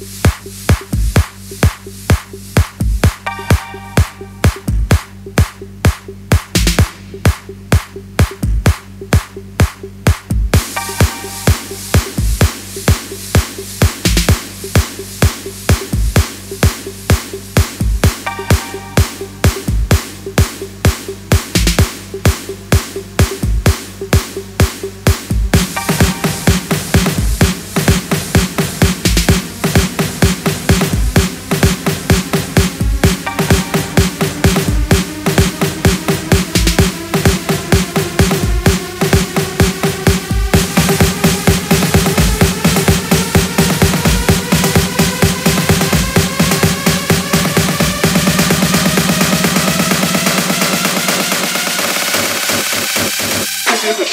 This is the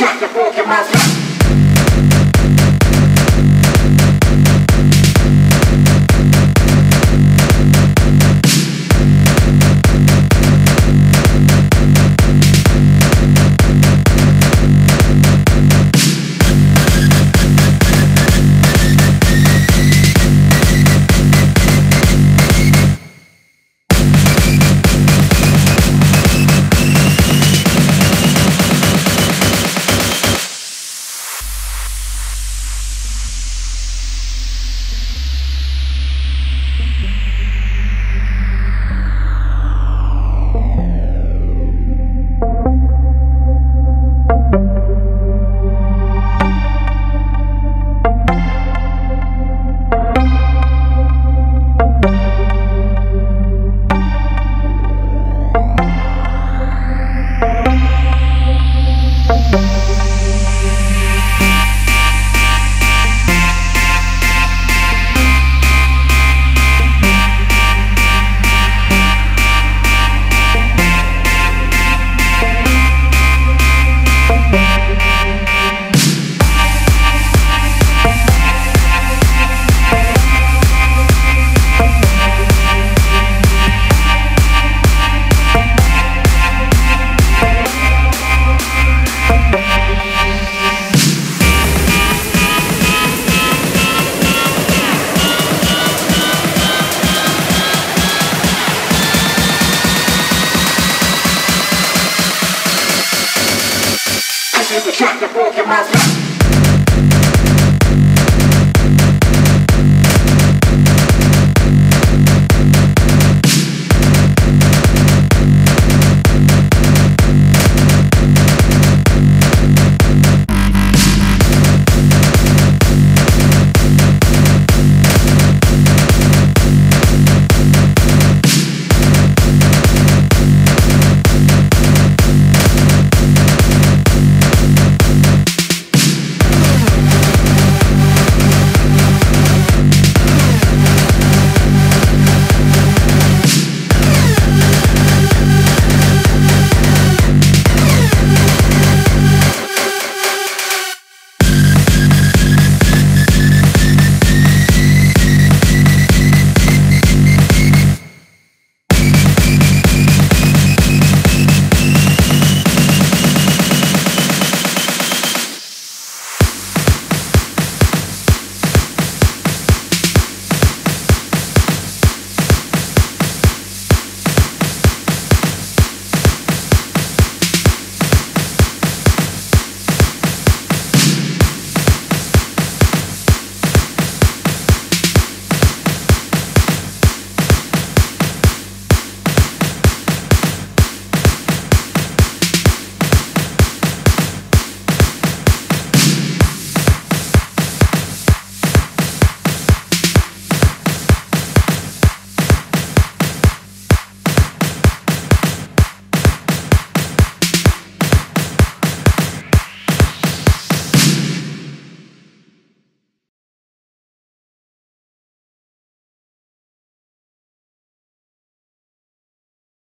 track that broke your mouth.